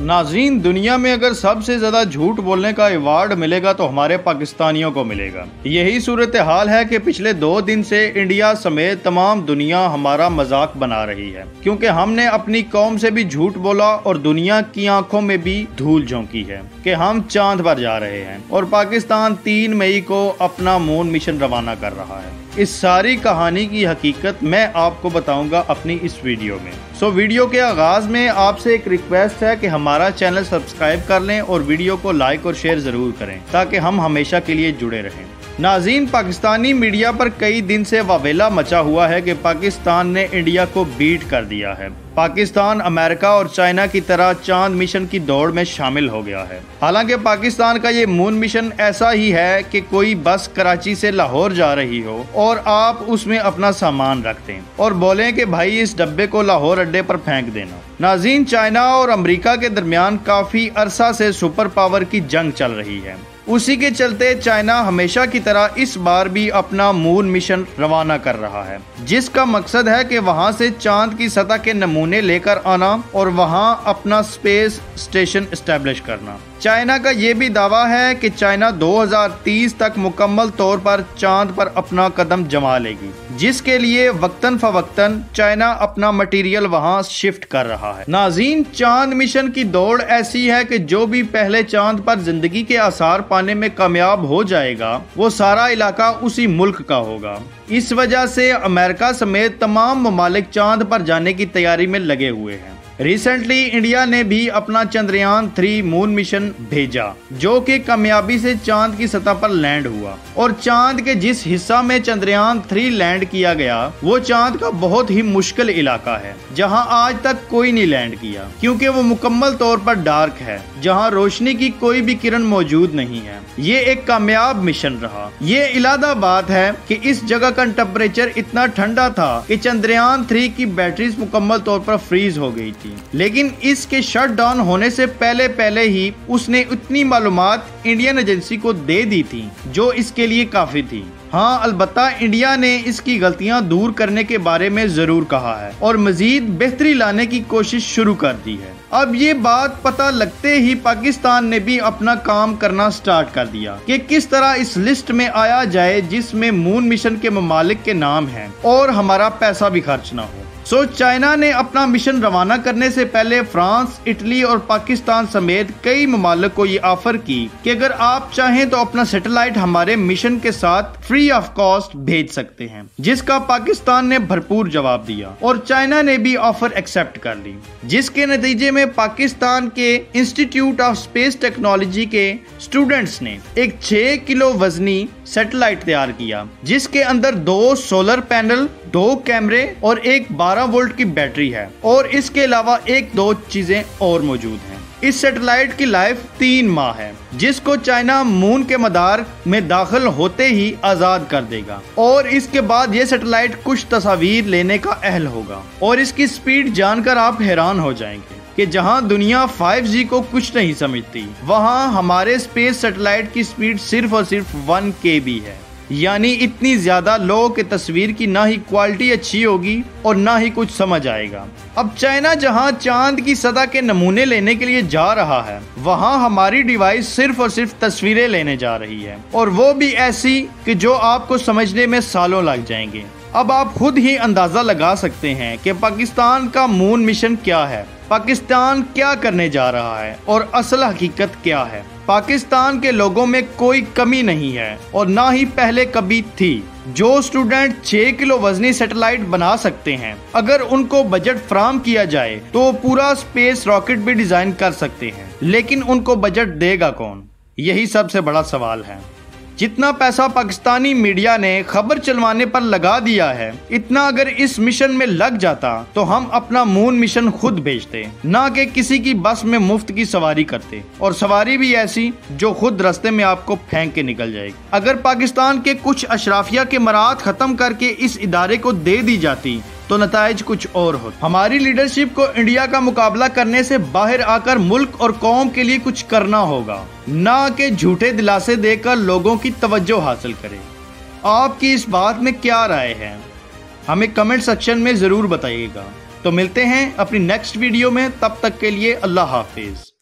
नाज़रीन, दुनिया में अगर सबसे ज़्यादा झूठ बोलने का अवार्ड मिलेगा तो हमारे पाकिस्तानियों को मिलेगा। यही सूरत हाल है कि पिछले 2 दिन से इंडिया समेत तमाम दुनिया हमारा मजाक बना रही है, क्योंकि हमने अपनी कौम से भी झूठ बोला और दुनिया की आंखों में भी धूल झोंकी है कि हम चांद पर जा रहे हैं और पाकिस्तान 3 मई को अपना मून मिशन रवाना कर रहा है। इस सारी कहानी की हकीकत मैं आपको बताऊंगा अपनी इस वीडियो में। सो वीडियो के आगाज में आपसे एक रिक्वेस्ट है कि हमारा चैनल सब्सक्राइब कर लें और वीडियो को लाइक और शेयर जरूर करें ताकि हम हमेशा के लिए जुड़े रहें। नाज़रीन, पाकिस्तानी मीडिया पर कई दिन से वावेला मचा हुआ है कि पाकिस्तान ने इंडिया को बीट कर दिया है। पाकिस्तान अमेरिका और चाइना की तरह चांद मिशन की दौड़ में शामिल हो गया है। हालांकि पाकिस्तान का ये मून मिशन ऐसा ही है कि कोई बस कराची से लाहौर जा रही हो और आप उसमें अपना सामान रख दें और बोलें कि भाई इस डब्बे को लाहौर अड्डे पर फेंक देना। नाज़रीन, चाइना और अमेरिका के दरमियान काफी अरसा से सुपर पावर की जंग चल रही है। उसी के चलते चाइना हमेशा की तरह इस बार भी अपना मून मिशन रवाना कर रहा है, जिसका मकसद है कि वहां से चांद की सतह के नमूने लेकर आना और वहां अपना स्पेस स्टेशन एस्टेब्लिश करना। चाइना का ये भी दावा है कि चाइना 2030 तक मुकम्मल तौर पर चांद पर अपना कदम जमा लेगी, जिसके लिए वक्तन फवक्तन चाइना अपना मटेरियल वहां शिफ्ट कर रहा है। नाज़रीन, चांद मिशन की दौड़ ऐसी है कि जो भी पहले चांद पर जिंदगी के आसार पाने में कामयाब हो जाएगा वो सारा इलाका उसी मुल्क का होगा। इस वजह से अमेरिका समेत तमाम ममालिक चांद पर जाने की तैयारी में लगे हुए हैं। रिसेंटली इंडिया ने भी अपना चंद्रयान 3 मून मिशन भेजा, जो कि कामयाबी से चांद की सतह पर लैंड हुआ और चांद के जिस हिस्सा में चंद्रयान 3 लैंड किया गया वो चांद का बहुत ही मुश्किल इलाका है, जहां आज तक कोई नहीं लैंड किया क्योंकि वो मुकम्मल तौर पर डार्क है, जहां रोशनी की कोई भी किरण मौजूद नहीं है। ये एक कामयाब मिशन रहा। ये इलादा बात है कि इस जगह का टेम्परेचर इतना ठंडा था कि चंद्रयान 3 की बैटरीज मुकम्मल तौर पर फ्रीज हो गई। लेकिन इसके शटडाउन होने से पहले पहले ही उसने उतनी मालूमात इंडियन एजेंसी को दे दी थी जो इसके लिए काफी थी। हाँ, अलबत्ता इंडिया ने इसकी गलतियां दूर करने के बारे में जरूर कहा है और मजीद बेहतरी लाने की कोशिश शुरू कर दी है। अब ये बात पता लगते ही पाकिस्तान ने भी अपना काम करना स्टार्ट कर दिया कि किस तरह इस लिस्ट में आया जाए जिसमें मून मिशन के ममालिक के नाम है और हमारा पैसा भी खर्च ना हो। सो चाइना ने अपना मिशन रवाना करने से पहले फ्रांस, इटली और पाकिस्तान समेत कई ममालिक को ये ऑफर की कि अगर आप चाहें तो अपना सैटेलाइट हमारे मिशन के साथ फ्री ऑफ कॉस्ट भेज सकते हैं, जिसका पाकिस्तान ने भरपूर जवाब दिया और चाइना ने भी ऑफर एक्सेप्ट कर ली, जिसके नतीजे में पाकिस्तान के इंस्टीट्यूट ऑफ स्पेस टेक्नोलॉजी के स्टूडेंट्स ने एक 6 किलो वजनी सैटेलाइट तैयार किया, जिसके अंदर 2 सोलर पैनल, 2 कैमरे और एक 12 वोल्ट की बैटरी है और इसके अलावा 1-2 चीजें और मौजूद हैं। इस सैटेलाइट की लाइफ 3 माह है, जिसको चाइना मून के मदार में दाखिल होते ही आजाद कर देगा और इसके बाद ये सैटेलाइट कुछ तस्वीर लेने का अहल होगा और इसकी स्पीड जानकर आप हैरान हो जाएंगे कि जहां दुनिया 5G को कुछ नहीं समझती, वहां हमारे स्पेस सैटेलाइट की स्पीड सिर्फ और सिर्फ 1 KB है। यानी इतनी ज्यादा लो कि तस्वीर की ना ही क्वालिटी अच्छी होगी और ना ही कुछ समझ आएगा। अब चाइना जहां चांद की सतह के नमूने लेने के लिए जा रहा है, वहां हमारी डिवाइस सिर्फ और सिर्फ तस्वीरें लेने जा रही है और वो भी ऐसी कि जो आपको समझने में सालों लग जाएंगे। अब आप खुद ही अंदाजा लगा सकते हैं कि पाकिस्तान का मून मिशन क्या है, पाकिस्तान क्या करने जा रहा है और असल हकीकत क्या है। पाकिस्तान के लोगों में कोई कमी नहीं है और ना ही पहले कभी थी। जो स्टूडेंट 6 किलो वजनी सैटेलाइट बना सकते हैं, अगर उनको बजट फ्राहम किया जाए तो पूरा स्पेस रॉकेट भी डिजाइन कर सकते हैं, लेकिन उनको बजट देगा कौन, यही सबसे बड़ा सवाल है। जितना पैसा पाकिस्तानी मीडिया ने खबर चलवाने पर लगा दिया है, इतना अगर इस मिशन में लग जाता तो हम अपना मून मिशन खुद भेजते, ना कि किसी की बस में मुफ्त की सवारी करते और सवारी भी ऐसी जो खुद रास्ते में आपको फेंक के निकल जाएगी। अगर पाकिस्तान के कुछ अशराफिया के मराहत खत्म करके इस इदारे को दे दी जाती तो नताइज कुछ और हो। हमारी लीडरशिप को इंडिया का मुकाबला करने से बाहर आकर मुल्क और कौम के लिए कुछ करना होगा, ना कि झूठे दिलासे देकर लोगों की तवज्जो हासिल करें। आपकी इस बात में क्या राय है, हमें कमेंट सेक्शन में जरूर बताइएगा। तो मिलते हैं अपनी नेक्स्ट वीडियो में, तब तक के लिए अल्लाह हाफिज।